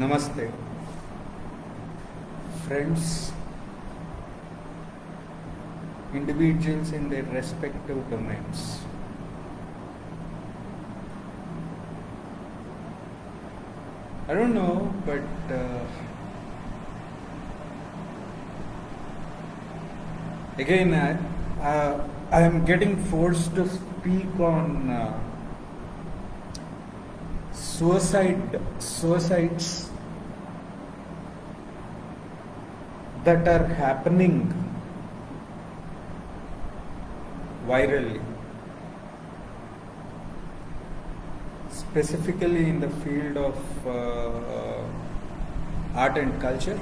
नमस्ते friends, individuals in their respective domains. I don't know, but again, I am getting forced to speak on suicides that are happening virally, specifically in the field of art and culture,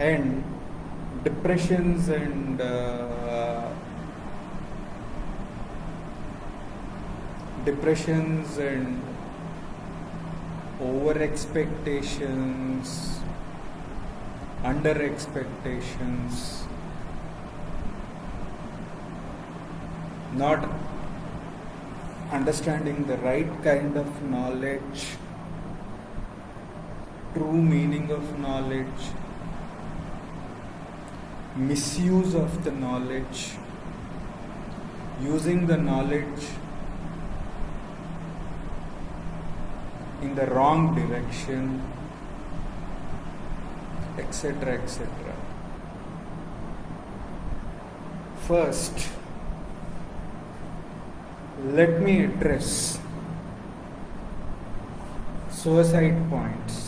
and depressions and over expectations, under expectations, not understanding the right kind of knowledge, true meaning of knowledge, misuse of the knowledge, using the knowledge in the wrong direction, etc., etc. First, let me address suicide points.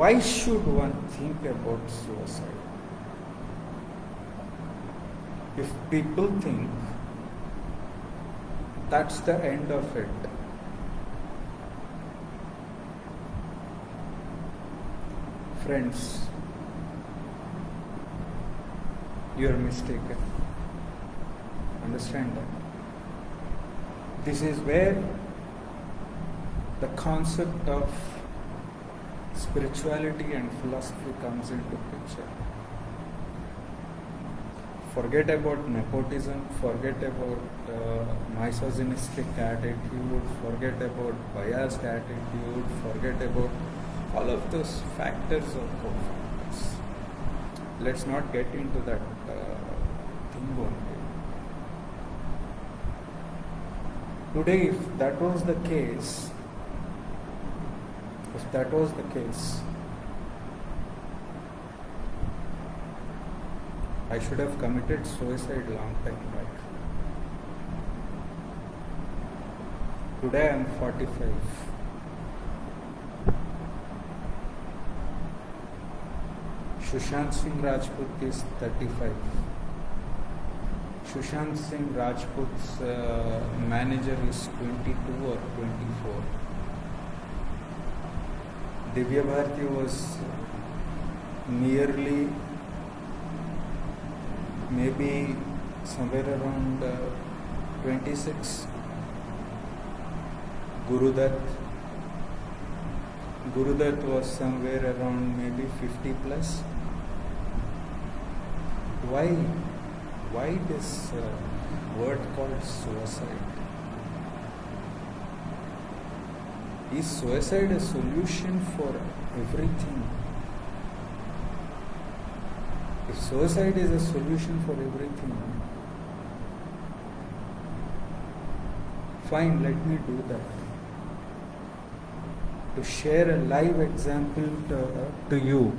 Why should one think about suicide? If people think that's the end of it, friends, you are mistaken. Understand that. This is where the concept of spirituality and philosophy comes into picture. Forget about nepotism, forget about misogynistic attitude, forget about biased attitude, forget about all of those factors or co-factors. Let's not get into that thing only. Today, if that was the case, I should have committed suicide long time back. Today I am 45. Sushant Singh Rajput is 35. Sushant Singh Rajput's manager is 22 or 24. Divya Bharti was nearly, maybe somewhere around 26. Guru Dutt was somewhere around maybe 50 plus. Why this word called suicide? Is suicide a solution for everything? If suicide is a solution for everything, fine, let me do that. To share a live example to you,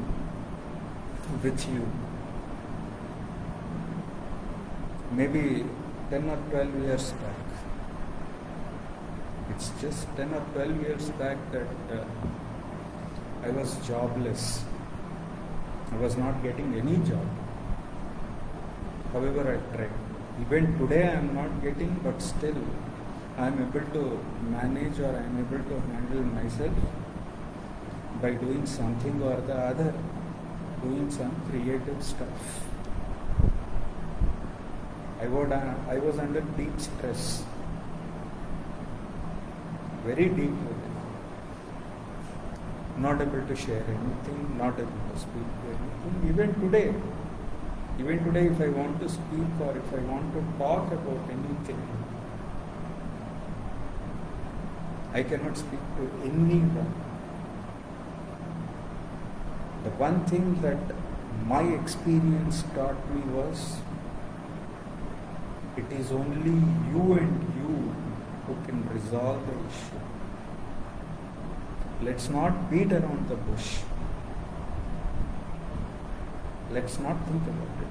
with you. Maybe 10 or 12 years back. It's just 10 or 12 years back that I was jobless. I was not getting any job. However, I tried. Even today I am not getting, but still I am able to manage, or I am able to handle myself by doing something or the other, doing some creative stuff. I was under deep stress. Very deep stress. Not able to share anything, not able to speak to anything. Even today, Even today, if I want to speak or if I want to talk about anything, I cannot speak to anyone. The one thing that my experience taught me was, it is only you and you who can resolve the issue. Let's not beat around the bush. Let's not think about it.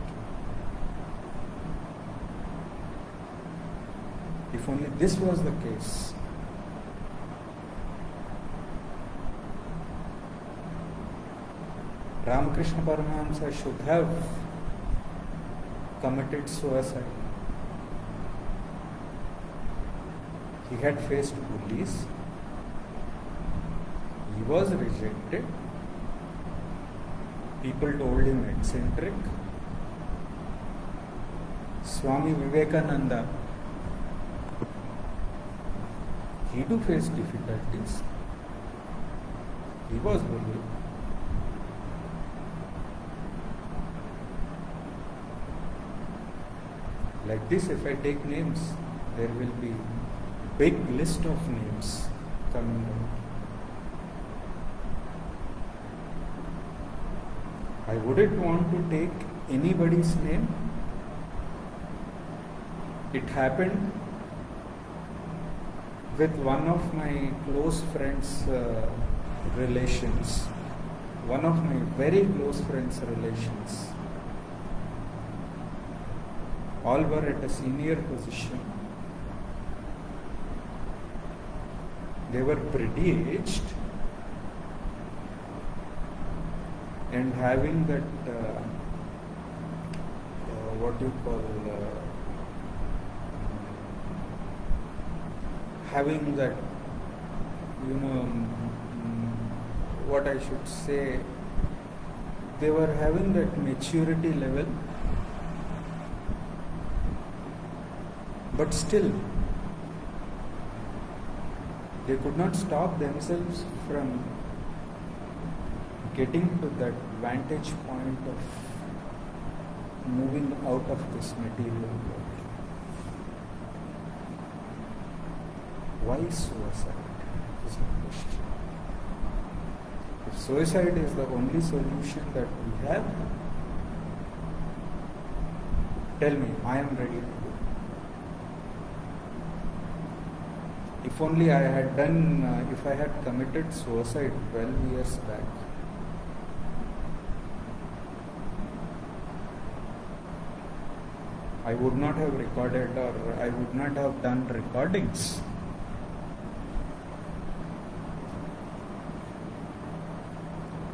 If only this was the case, Ramakrishna Paramahansa should have committed suicide. He had faced bullies. He was rejected. People told him eccentric. Swami Vivekananda, he too faced difficulties. He was bullied. Like this, if I take names, there will be a big list of names coming down. I wouldn't want to take anybody's name. It happened with one of my close friends' relations. One of my very close friends' relations. All were at a senior position. They were pretty aged. And having that, what do you call, having that, you know, what I should say, they were having that maturity level, but still, they could not stop themselves from getting to that vantage point of moving out of this material world. Why suicide is my question. If suicide is the only solution that we have, tell me, I am ready to do it. If only I had done, if I had committed suicide 12 years back, I would not have recorded, or I would not have done recordings.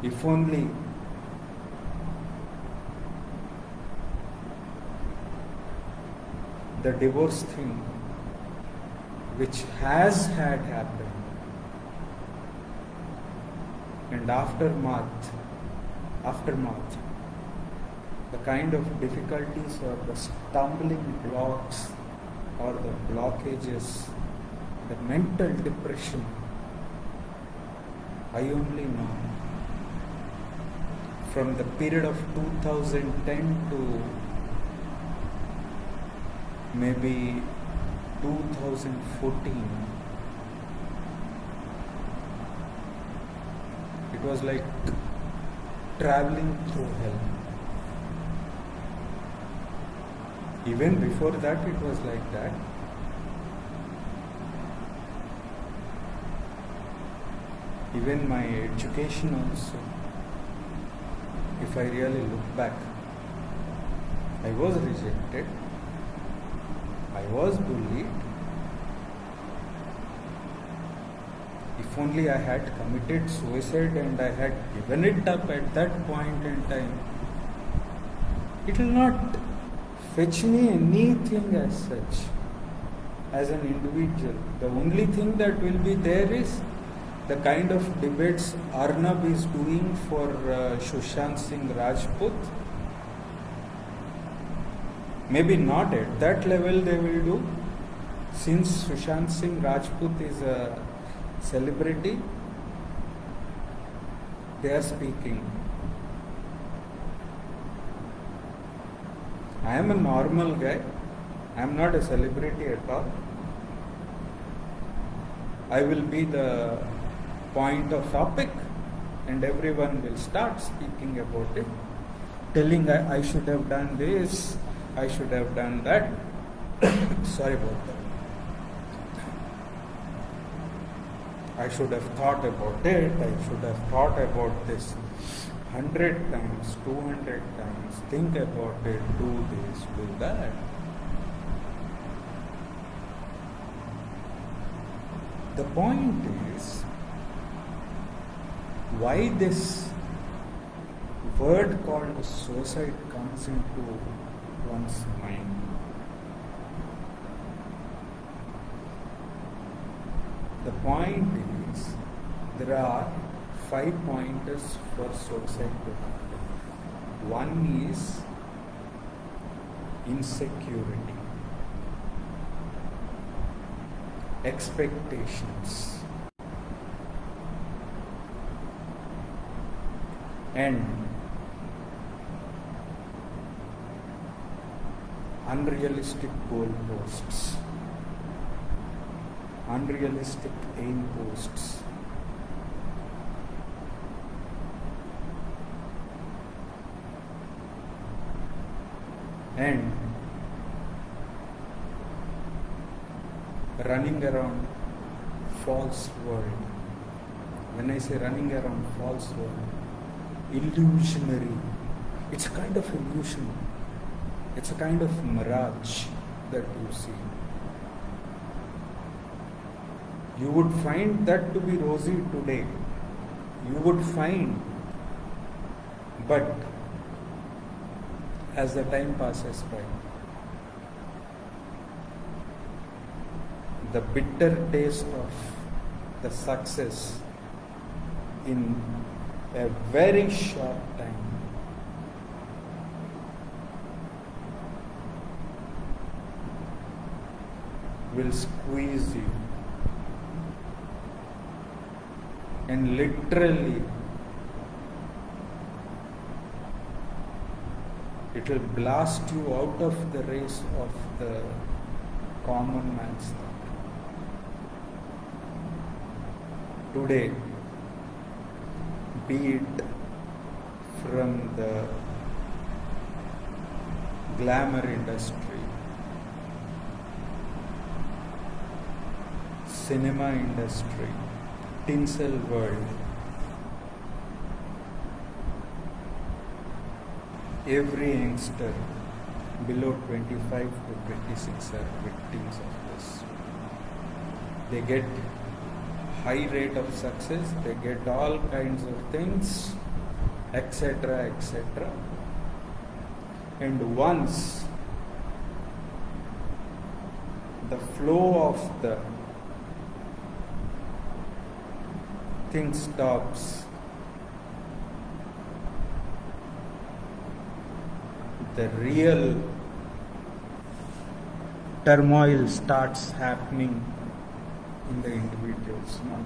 If only the divorce thing, which has had happened, and aftermath, the kind of difficulties or the stumbling blocks or the blockages, the mental depression, I only know from the period of 2010 to maybe 2014. It was like traveling through hell. Even before that, it was like that. Even my education also, if I really look back, I was rejected, I was bullied. If only I had committed suicide and I had given it up at that point in time, it will not fetch me anything as such, as an individual. The only thing that will be there is the kind of debates Arnab is doing for Sushant Singh Rajput. Maybe not at that level they will do, since Sushant Singh Rajput is a celebrity, they are speaking. I am a normal guy. I am not a celebrity at all. I will be the point of topic and everyone will start speaking about it, telling I should have done this, I should have done that. Sorry about that. I should have thought about it, I should have thought about this 100 times, 200 times, think about it, do this, do that. The point is, why this word called suicide comes into one's mind. The point is, there are 5 pointers for suicide to happen. One is insecurity. Expectations and unrealistic goalposts, unrealistic aim posts. And running around false world. When I say running around false world, illusionary. It's a kind of illusion. It's a kind of mirage that you see. You would find that to be rosy today. You would find, but as the time passes by, the bitter taste of the success in a very short time. Will squeeze you and literally it will blast you out of the race of the common man's thought. Today, be it from the glamour industry, cinema industry, tinsel world, every youngster below 25 to 26 are victims of this. They get high rate of success, they get all kinds of things, etc., etc. And once the flow of the thing stops, the real turmoil starts happening in the individuals. No?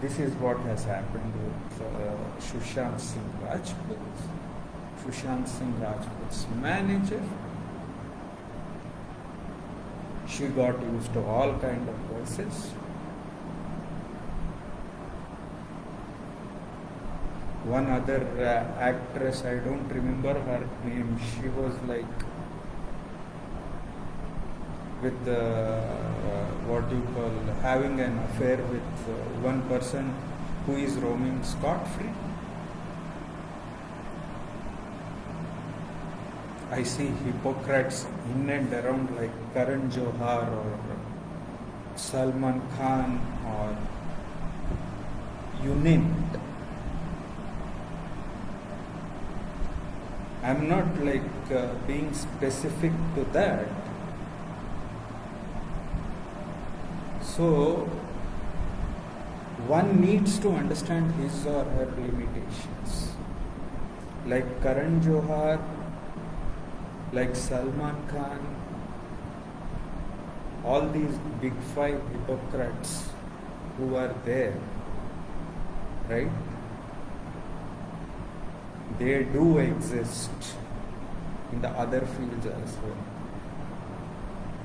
This is what has happened with Sushant Singh Rajput. Sushant Singh Rajput's manager. She got used to all kind of voices. One other actress, I don't remember her name, she was like with what you call having an affair with one person who is roaming scot-free. I see hypocrites in and around like Karan Johar or Salman Khan or you name it. I'm not like being specific to that. So, one needs to understand his or her limitations. Like Karan Johar, like Salman Khan, all these big five hypocrites who are there, right? They do exist. in the other fields as well,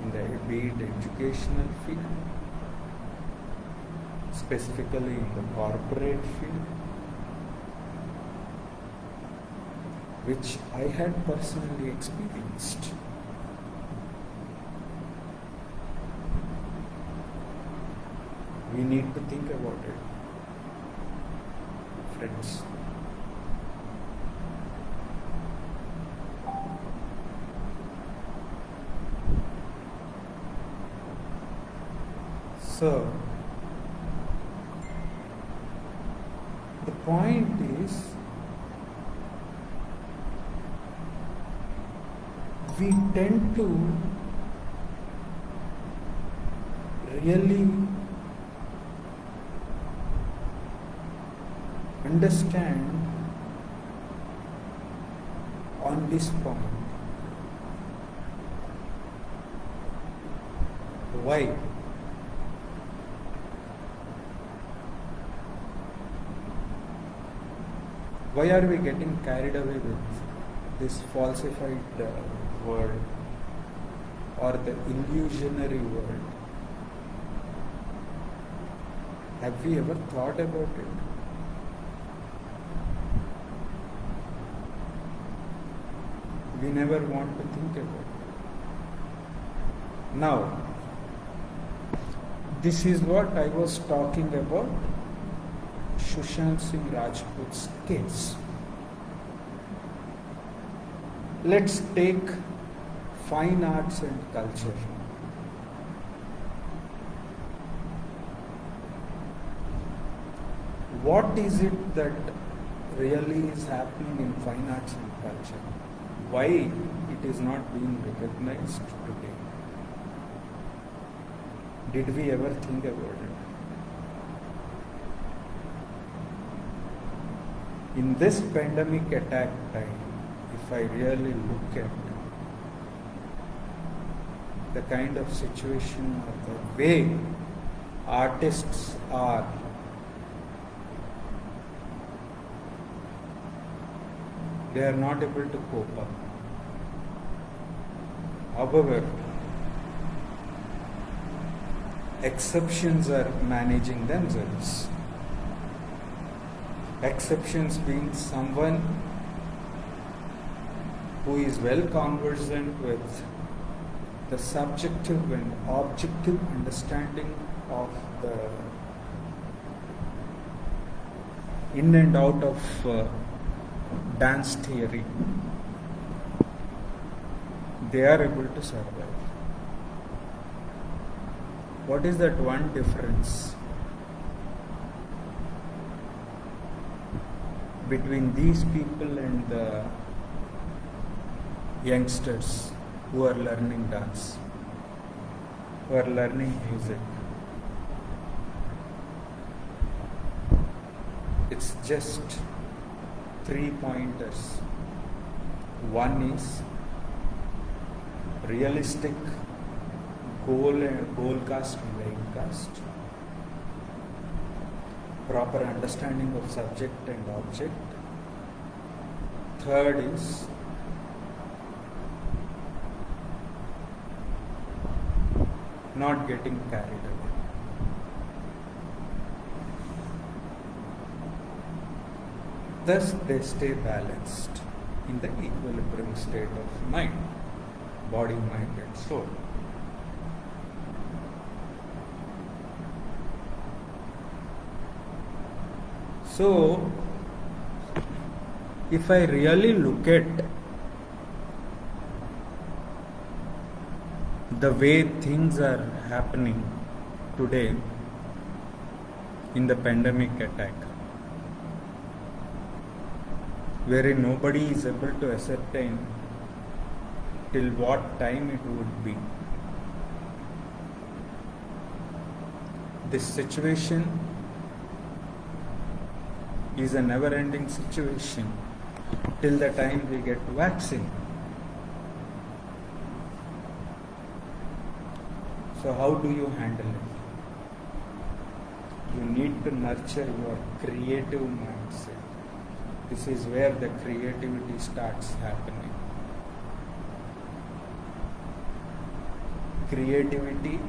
in the, be it educational field, specifically in the corporate field, which I had personally experienced. We need to think about it, friends. So, the point is, we tend to really understand on this point. Why? Why are we getting carried away with this falsified world or the illusionary world? Have we ever thought about it? We never want to think about it. Now, this is what I was talking about, Sushant Singh Rajput's case. Let's take fine arts and culture. What is it that really is happening in fine arts and culture? Why it is not being recognized today? Did we ever think about it? In this pandemic attack time, if I really look at the kind of situation or the way artists are, they are not able to cope up. However, exceptions are managing themselves. Exceptions being someone who is well conversant with the subjective and objective understanding of the in and out of dance theory. They are able to survive. What is that one difference between these people and the youngsters who are learning dance, who are learning music? It's just 3 pointers. One is realistic goal and goal cast and line cast, proper understanding of subject and object. Third is not getting carried away. Thus they stay balanced in the equilibrium state of mind, body, mind and soul. So, if I really look at the way things are happening today in the pandemic attack, wherein nobody is able to ascertain till what time it would be. This situation is a never-ending situation till the time we get vaccine. So how do you handle it? You need to nurture your creative mindset. This is where the creativity starts happening. creativity,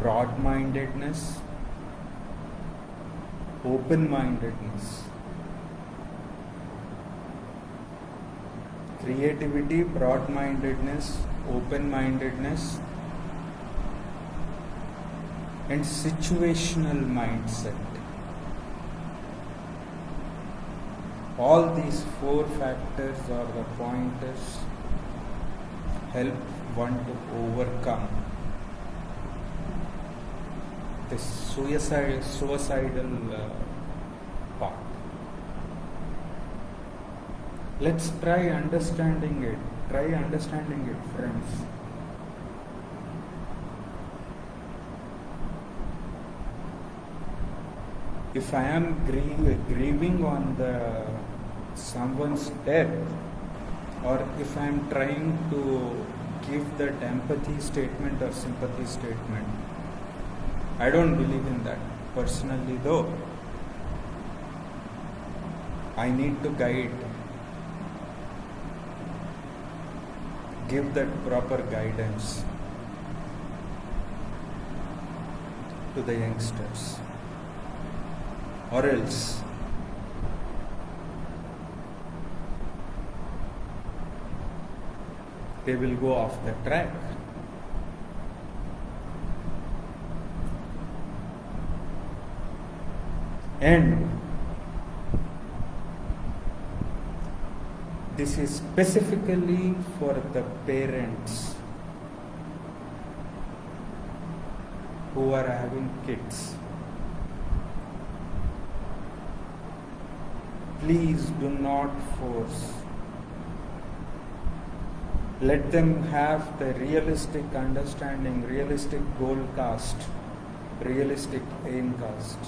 broad-mindedness, open-mindedness. Creativity, broad-mindedness, open-mindedness, and situational mindset. All these four factors or the pointers help one to overcome this suicidal path. Let's try understanding it. Try understanding it, friends. If I am grieving on someone's death, or if I am trying to give that empathy statement or sympathy statement, I don't believe in that personally, though I need to guide, give that proper guidance to the youngsters, or else they will go off the track. And this is specifically for the parents who are having kids. Please do not force. Let them have the realistic understanding, realistic goal cast, realistic aim cast.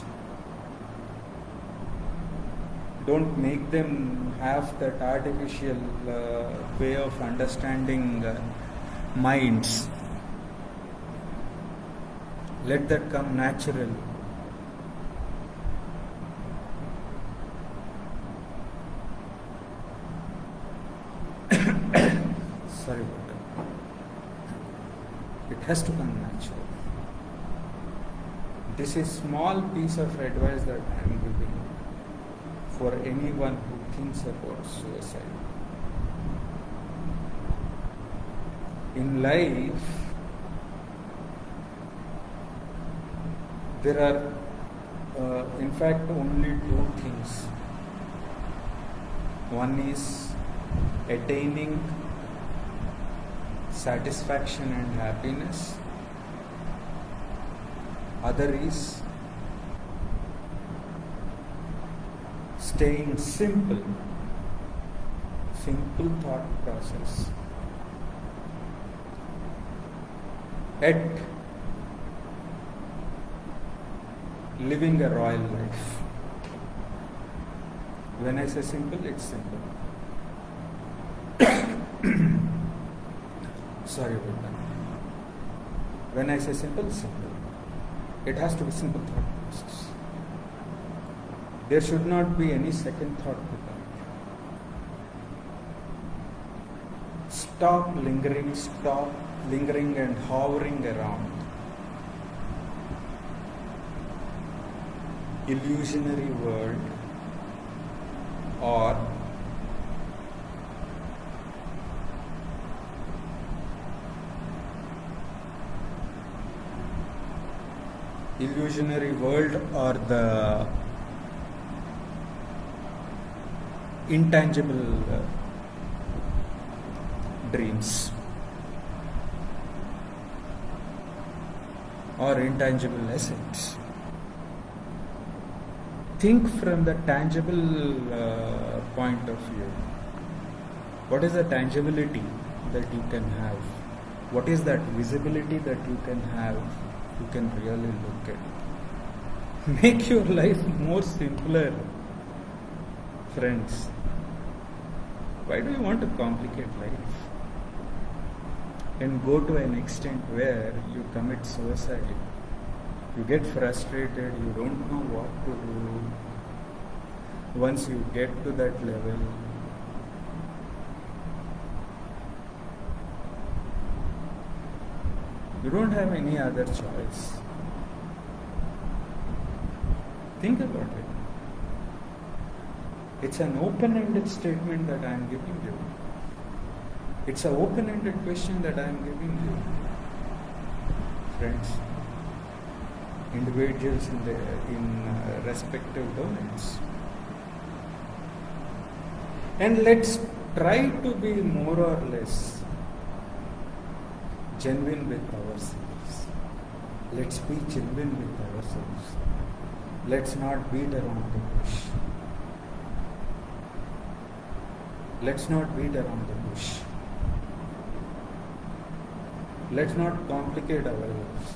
Don't make them have that artificial way of understanding minds. Let that come natural. It has to come natural. This is a small piece of advice that I am giving for anyone who thinks about suicide. In life, there are in fact only two things. One is attaining satisfaction and happiness. Other is staying simple, simple thought process. At living a royal life. When I say simple, it's simple. Sorry about that. When I say simple, simple. It has to be simple thought process. There should not be any second thought to that. Stop lingering and hovering around. Illusionary world or the intangible dreams or intangible assets. Think from the tangible point of view. What is the tangibility that you can have? What is that visibility that you can have? You can really look at it. Make your life more simpler, friends. Why do you want to complicate life and go to an extent where you commit suicide? You get frustrated, you don't know what to do. Once you get to that level, You don't have any other choice. Think about it. It's an open-ended statement that I am giving you. It's an open-ended question that I am giving you. Friends, individuals in their respective domains. And let's try to be more or less genuine with ourselves. Let's be genuine with ourselves. Let's not beat around the bush. Let's not beat around the bush. Let's not complicate our lives.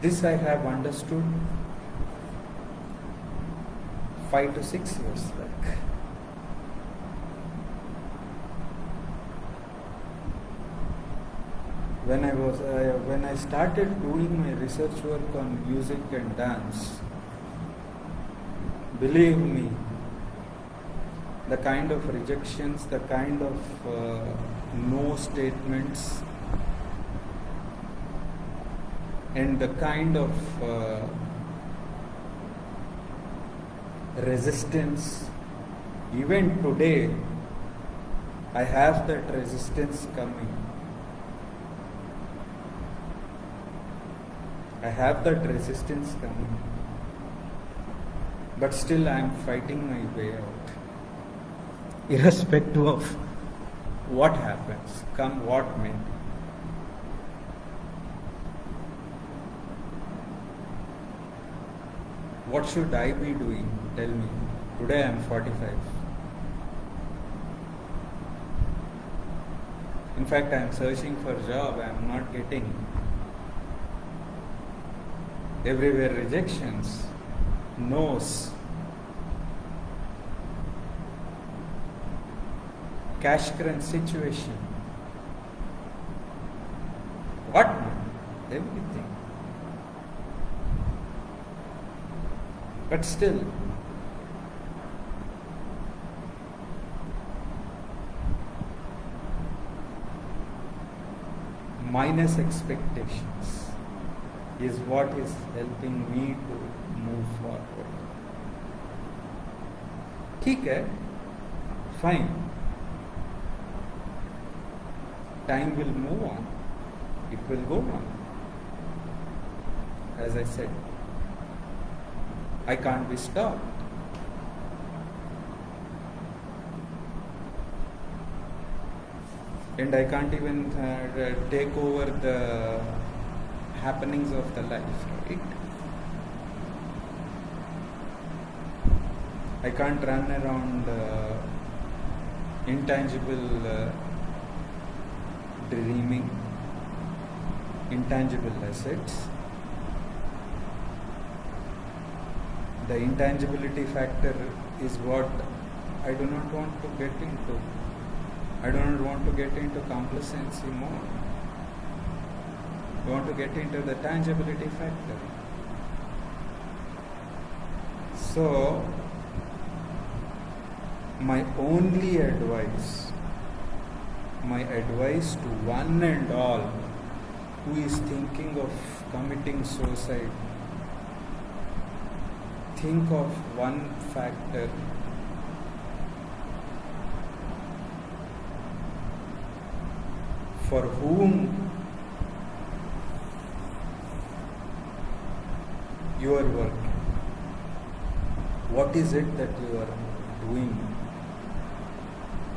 This I have understood 5 to 6 years back. When I started doing my research work on music and dance, believe me, the kind of rejections, the kind of no statements, and the kind of resistance, even today, I have that resistance coming. I have that resistance coming. But still I am fighting my way out, irrespective of what happens, come what may. What should I be doing? Tell me. Today I am 45. In fact, I am searching for a job, I am not getting. Everywhere rejections. No's, cash crunch situation, what, everything. But still, minus expectations is what is helping me to move forward. ठीक है, fine. Time will move on. It will go on. As I said, I can't be stopped. And I can't even take over the happenings of the life, right? I can't run around intangible dreaming, intangible assets. The intangibility factor is what I do not want to get into. I do not want to get into complacency more. I want to get into the tangibility factor. So, my advice to one and all who is thinking of committing suicide, think of one factor. For whom you are working, what is it that you are doing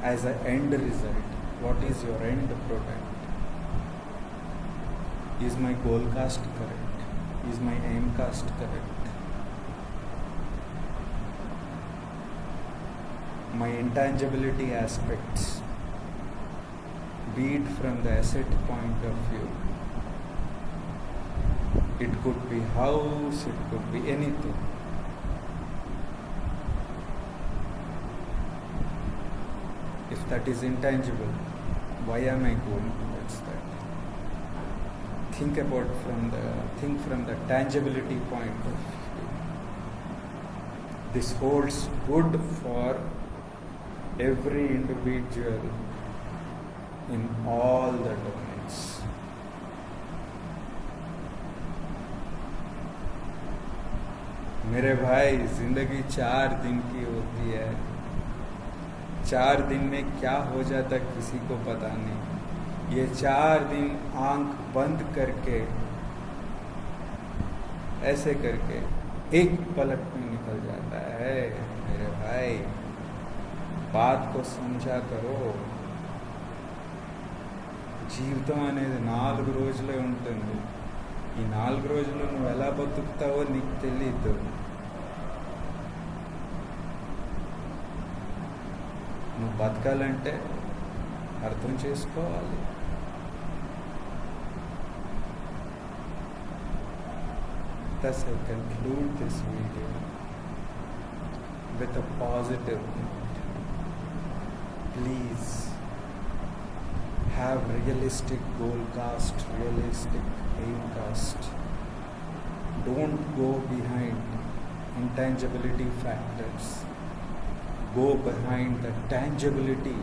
as an end result? What is your end product? Is my goal cast correct? Is my aim cast correct? My intangibility aspects, be it from the asset point of view, it could be house, it could be anything. If that is intangible, why am I going towards that? Think from the tangibility point of view. This holds good for every individual in all the domains. मेरे भाई, जिंदगी 4 दिन की होती है, 4 दिन में क्या हो जाता किसी को पता नहीं। ये 4 दिन आंख बंद करके ऐसे करके एक पलट में निकल जाता है। मेरे भाई, बात को समझा करो. జీవితం అనేది 4 రోజులే ఉంటుంది. ఈ 4 రోజులు నువ్వు ఎలా బతుకుతావో నీకు తెలియదు. నువ్వు బతకాలంటే అర్థం చేసుకోవాలి. Thus I conclude this video with a positive note. Please have realistic goal cast, realistic aim cast. Don't go behind intangibility factors. Go behind the tangibility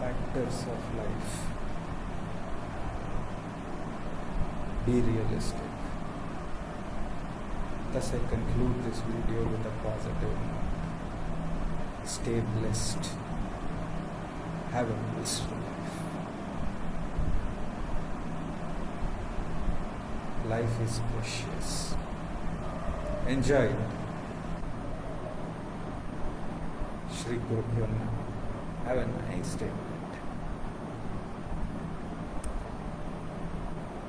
factors of life. Be realistic. Thus I conclude this video with a positive note. Stay blessed. Have a blissful life. Life is precious. Enjoy it. Shri Guru Dutt. Have a nice day.